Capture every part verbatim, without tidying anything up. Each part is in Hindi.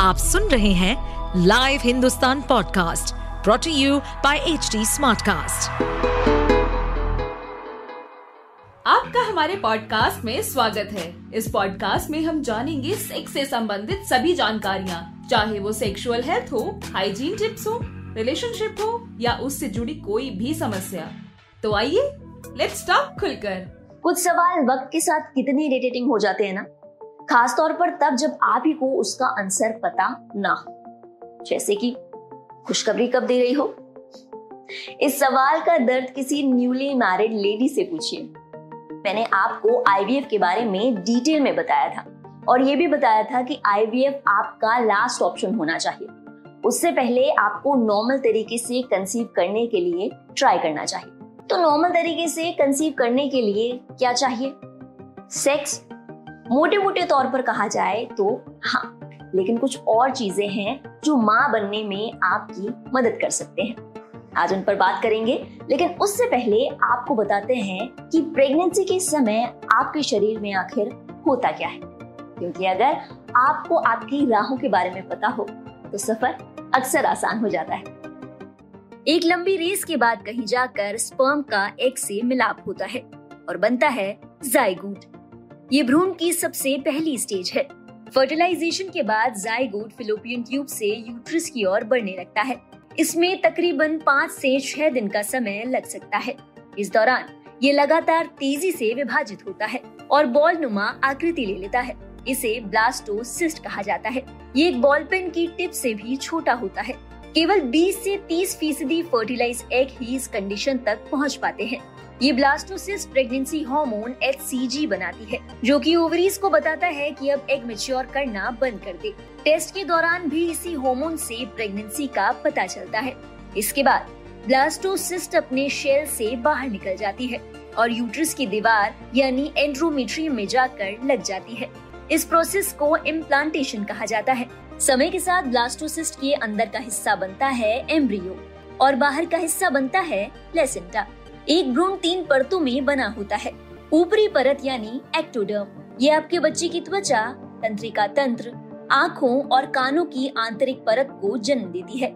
आप सुन रहे हैं live Hindustan podcast brought to you by HT smartcast. आपका हमारे पॉडकास्ट में स्वागत है। इस पॉडकास्ट में हम जानेंगे सेक्स से संबंधित सभी जानकारियाँ, चाहे वो सेक्सुअल हेल्थ हो, हाइजीन टिप्स हो, रिलेशनशिप हो या उससे जुड़ी कोई भी समस्या। तो आइए लेट्स टॉक खुलकर। कुछ सवाल वक्त के साथ कितने इरिटेटिंग हो जाते हैं ना, खास तौर पर तब जब आप ही को उसका आंसर पता ना हो। जैसे कि खुशखबरी कब दे रही हो, इस सवाल का दर्द किसी न्यूली मैरिड लेडी से पूछिए। मैंने आपको आई वी एफ के बारे में डिटेल में बताया था और ये भी बताया था कि आई वी एफ आपका लास्ट ऑप्शन होना चाहिए। उससे पहले आपको नॉर्मल तरीके से कंसीव करने के लिए ट्राई करना चाहिए। तो नॉर्मल तरीके से कंसीव करने के लिए क्या चाहिए? सेक्स, मोटे मोटे तौर पर कहा जाए तो हाँ, लेकिन कुछ और चीजें हैं जो माँ बनने में आपकी मदद कर सकते हैं। आज उन पर बात करेंगे, लेकिन उससे पहले आपको बताते हैं कि प्रेगनेंसी के समय आपके शरीर में आखिर होता क्या है, क्योंकि अगर आपको आपकी राहों के बारे में पता हो तो सफर अक्सर आसान हो जाता है। एक लंबी रेस के बाद कहीं जाकर स्पर्म का एग से मिलाप होता है और बनता है जायगोट। ये भ्रूण की सबसे पहली स्टेज है। फर्टिलाइजेशन के बाद जायगोट फिलोपियन ट्यूब से यूट्रस की ओर बढ़ने लगता है। इसमें तकरीबन पाँच से छह दिन का समय लग सकता है। इस दौरान ये लगातार तेजी से विभाजित होता है और बॉल नुमा आकृति ले लेता है। इसे ब्लास्टोसिस्ट कहा जाता है। ये एक बॉल पेन की टिप से भी छोटा होता है। केवल बीस से तीस फीसदी फर्टिलाइज एग ही इस कंडीशन तक पहुंच पाते हैं। ये blastocyst pregnancy hormone H C G बनाती है, जो कि ओवरीज को बताता है कि अब एग मैच्योर करना बंद कर दे। टेस्ट के दौरान भी इसी हार्मोन से प्रेगनेंसी का पता चलता है। इसके बाद ब्लास्टोसिस्ट अपने शेल से बाहर निकल जाती है और यूट्रस की दीवार यानी एंड्रोमेट्रियम में जाकर लग जाती है। इस प्रोसेस को इम्प्लांटेशन कहा जाता है। समय के साथ ब्लास्टोसिस्ट के अंदर का हिस्सा बनता है एम्ब्रियो और बाहर का हिस्सा बनता है प्लेसेंटा। एक भ्रूण तीन परतों में बना होता है। ऊपरी परत यानी एक्टोडर्म, ये आपके बच्चे की त्वचा, तंत्रिका तंत्र, आँखों और कानों की आंतरिक परत को जन्म देती है।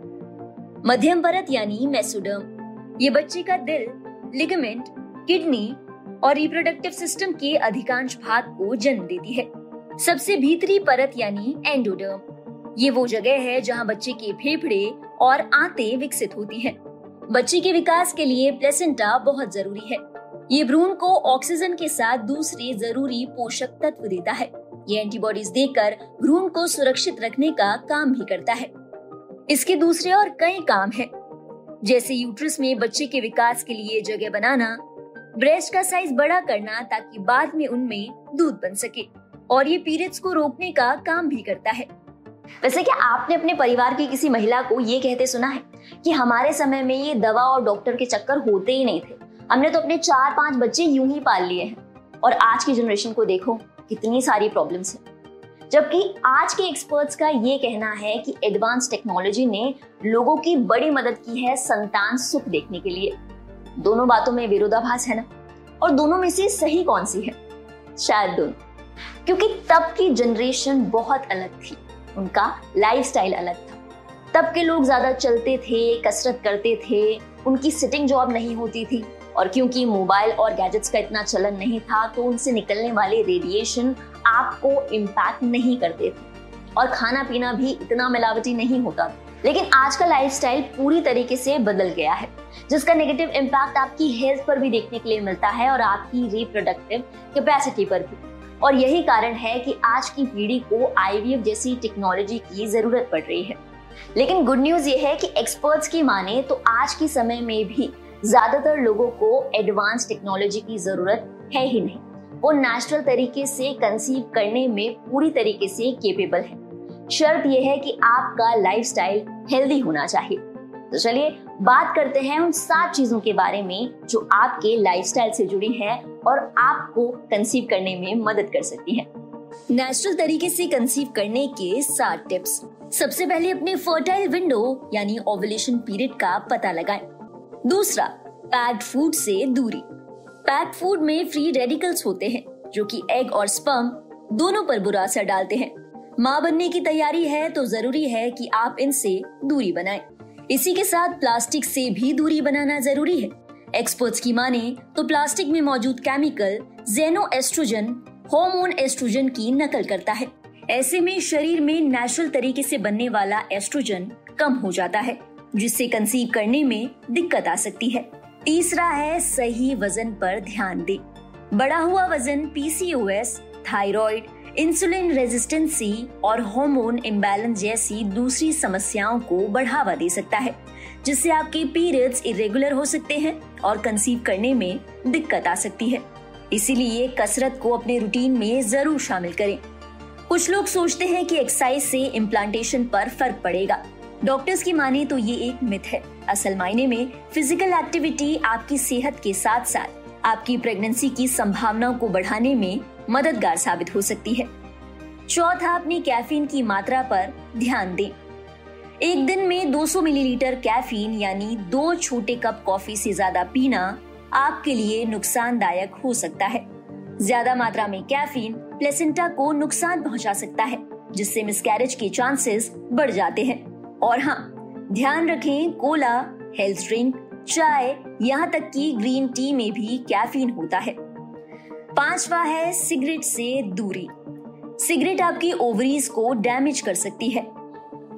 मध्यम परत यानी मेसोडर्म, ये बच्चे का दिल, लिगामेंट, किडनी और रिप्रोडक्टिव सिस्टम के अधिकांश भाग को जन्म देती है। सबसे भीतरी परत यानी एंडोडर्म, ये वो जगह है जहाँ बच्चे के फेफड़े और आंतें विकसित होती हैं। बच्चे के विकास के लिए प्लेसेंटा बहुत जरूरी है। ये भ्रूण को ऑक्सीजन के साथ दूसरे जरूरी पोषक तत्व देता है। ये एंटीबॉडीज देकर भ्रूण को सुरक्षित रखने का काम भी करता है। इसके दूसरे और कई काम हैं, जैसे यूट्रस में बच्चे के विकास के लिए जगह बनाना, ब्रेस्ट का साइज बड़ा करना ताकि बाद में उनमें दूध बन सके, और ये पीरियड्स को रोकने का काम भी करता है। वैसे क्या आपने अपने परिवार की किसी महिला को ये कहते सुना है कि हमारे समय में ये दवा और डॉक्टर के चक्कर होते ही नहीं थे, हमने तो अपने चार पांच बच्चे यूं ही पाल लिए हैं, और आज की जनरेशन को देखो कितनी सारी प्रॉब्लम्स हैं। जबकि आज के एक्सपर्ट्स का ये कहना है कि एडवांस टेक्नोलॉजी ने लोगों की बड़ी मदद की है संतान सुख देखने के लिए। दोनों बातों में विरोधाभास है ना, और दोनों में से सही कौन सी है? शायद दोनों, क्योंकि तब की जनरेशन बहुत अलग थी, उनका लाइफस्टाइल अलग था। तब के लोग ज्यादा चलते थे, कसरत करते थे, उनकी सिटिंग जॉब नहीं होती थी, और क्योंकि मोबाइल और गैजेट्स का इतना चलन नहीं था तो उनसे निकलने वाले रेडिएशन आपको इम्पैक्ट नहीं करते थे, और खाना पीना भी इतना मिलावटी नहीं होता था। लेकिन आज का लाइफस्टाइल पूरी तरीके से बदल गया है, जिसका नेगेटिव इम्पैक्ट आपकी हेल्थ पर भी देखने के लिए मिलता है और आपकी रिप्रोडक्टिव कैपेसिटी पर भी। और यही कारण है कि आज की पीढ़ी को आई वी एफ जैसी टेक्नोलॉजी की जरूरत पड़ रही है। लेकिन गुड न्यूज ये है कि एक्सपर्ट्स की माने तो आज के समय में भी ज्यादातर लोगों को एडवांस टेक्नोलॉजी की जरूरत है ही नहीं। वो नेचुरल तरीके से कंसीव करने में पूरी तरीके से केपेबल है। शर्त यह है कि आपका लाइफस्टाइल हेल्दी होना चाहिए। तो चलिए बात करते हैं उन सात चीजों के बारे में जो आपके लाइफस्टाइल से जुड़ी हैं और आपको कंसीव करने में मदद कर सकती हैं। नेचुरल तरीके से कंसीव करने के सात टिप्स। सबसे पहले अपने फर्टाइल विंडो यानी ओवुलेशन पीरियड का पता लगाएं। दूसरा, पैक्ड फूड से दूरी। पैक्ड फूड में फ्री रेडिकल्स होते हैं जो कि एग और स्पर्म दोनों पर बुरा असर डालते हैं। माँ बनने की तैयारी है तो जरूरी है कि आप इनसे दूरी बनाएं। इसी के साथ प्लास्टिक से भी दूरी बनाना जरूरी है। एक्सपर्ट्स की माने तो प्लास्टिक में मौजूद केमिकल जेनो एस्ट्रोजन हार्मोन एस्ट्रोजन की नकल करता है। ऐसे में शरीर में नेचुरल तरीके से बनने वाला एस्ट्रोजन कम हो जाता है, जिससे कंसीव करने में दिक्कत आ सकती है। तीसरा है सही वजन पर ध्यान दें। बढ़ा हुआ वजन पीसीओएस, थायराइड, इंसुलिन रेजिस्टेंसी और हार्मोन इम्बैलेंस जैसी दूसरी समस्याओं को बढ़ावा दे सकता है, जिससे आपके पीरियड्स इरेगुलर हो सकते हैं और कंसीव करने में दिक्कत आ सकती है। इसीलिए कसरत को अपने रूटीन में जरूर शामिल करें। कुछ लोग सोचते हैं कि एक्सरसाइज से इम्प्लांटेशन पर फर्क पड़ेगा। डॉक्टर्स की माने तो ये एक मिथ है। असल मायने में फिजिकल एक्टिविटी आपकी सेहत के साथ साथ आपकी प्रेगनेंसी की संभावनाओं को बढ़ाने में मददगार साबित हो सकती है। चौथा, अपनी कैफीन की मात्रा पर ध्यान दें। एक दिन में दो सौ मिलीलीटर कैफीन यानी दो छोटे कप कॉफी से ज्यादा पीना आपके लिए नुकसानदायक हो सकता है। ज्यादा मात्रा में कैफीन प्लेसेंटा को नुकसान पहुंचा सकता है, जिससे मिसकैरेज के चांसेस बढ़ जाते हैं। और हाँ, ध्यान रखें, कोला, हेल्थ ड्रिंक, चाय, यहाँ तक कि ग्रीन टी में भी कैफीन होता है। पांचवा है सिगरेट से दूरी। सिगरेट आपकी ओवरीज को डैमेज कर सकती है।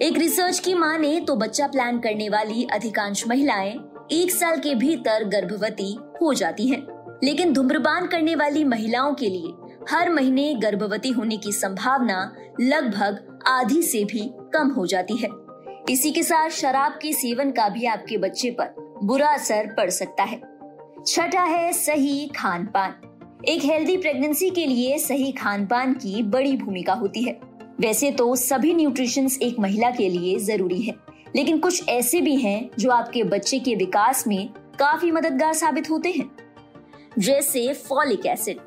एक रिसर्च की माने तो बच्चा प्लान करने वाली अधिकांश महिलाएं एक साल के भीतर गर्भवती हो जाती हैं, लेकिन धूम्रपान करने वाली महिलाओं के लिए हर महीने गर्भवती होने की संभावना लगभग आधी से भी कम हो जाती है। इसी के साथ शराब के सेवन का भी आपके बच्चे पर बुरा असर पड़ सकता है। छठा है सही खान पान। एक हेल्दी प्रेगनेंसी के लिए सही खान पान की बड़ी भूमिका होती है। वैसे तो सभी न्यूट्रिशंस एक महिला के लिए जरूरी है, लेकिन कुछ ऐसे भी हैं जो आपके बच्चे के विकास में काफी मददगार साबित होते हैं, जैसे फॉलिक एसिड।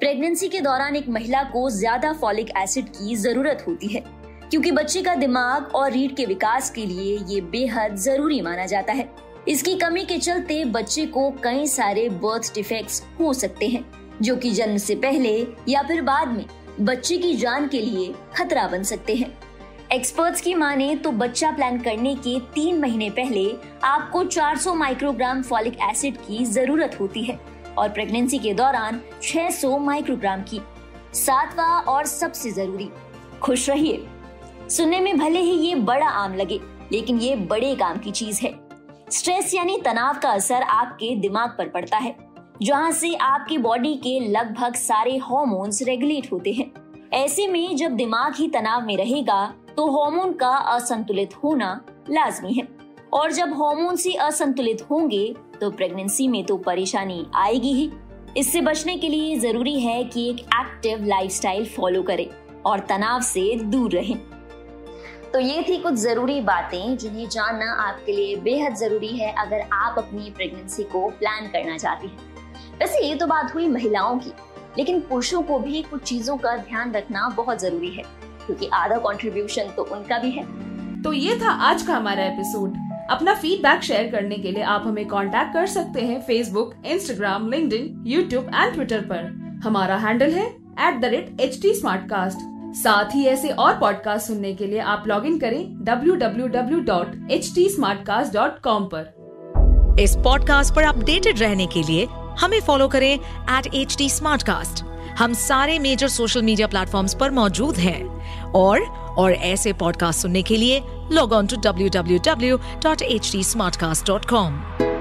प्रेगनेंसी के दौरान एक महिला को ज्यादा फॉलिक एसिड की जरूरत होती है, क्योंकि बच्चे का दिमाग और रीढ़ के विकास के लिए ये बेहद जरूरी माना जाता है। इसकी कमी के चलते बच्चे को कई सारे बर्थ डिफेक्ट्स हो सकते हैं, जो कि जन्म से पहले या फिर बाद में बच्चे की जान के लिए खतरा बन सकते हैं। एक्सपर्ट्स की माने तो बच्चा प्लान करने के तीन महीने पहले आपको चार सौ माइक्रोग्राम फॉलिक एसिड की जरूरत होती है और प्रेगनेंसी के दौरान छह सौ माइक्रोग्राम की। सातवां और सबसे जरूरी, खुश रहिए। सुनने में भले ही ये बड़ा आम लगे, लेकिन ये बड़े काम की चीज है। स्ट्रेस यानी तनाव का असर आपके दिमाग पर पड़ता है, जहाँ से आपकी बॉडी के लगभग सारे हॉर्मोन्स रेगुलेट होते हैं। ऐसे में जब दिमाग ही तनाव में रहेगा तो हार्मोन का असंतुलित होना लाजमी है, और जब हार्मोन से असंतुलित होंगे तो प्रेगनेंसी में तो परेशानी आएगी ही। इससे बचने के लिए जरूरी है कि एक एक्टिव लाइफस्टाइल फॉलो करें और तनाव से दूर रहें। तो ये थी कुछ ज़रूरी बातें जिन्हें जानना आपके लिए बेहद ज़रूरी है अगर आप अपनी प्रेगनेंसी को प्लान करना चाहती हैं। वैसे ये तो बात हुई महिलाओं की, लेकिन पुरुषों को भी कुछ चीज़ों का ध्यान रखना बहुत ज़रूरी है, क्योंकि आधा कंट्रीब्यूशन तो उनका भी है। तो ये था आज का हमारा एपिसोड। अपना फीडबैक शेयर करने के लिए आप हमें कॉन्टेक्ट कर सकते हैं Facebook, Instagram, LinkedIn, YouTube and Twitter पर। हमारा हैंडल है at the rate H T smartcast. साथ ही ऐसे और पॉडकास्ट सुनने के लिए आप लॉग इन करें W W W dot H T smartcast dot com पर। इस पॉडकास्ट पर अपडेटेड रहने के लिए हमें फॉलो करें एट एच टी स्मार्टकास्ट। हम सारे मेजर सोशल मीडिया प्लेटफॉर्म्स पर मौजूद हैं और और ऐसे पॉडकास्ट सुनने के लिए log on to W W W dot H T smartcast dot com.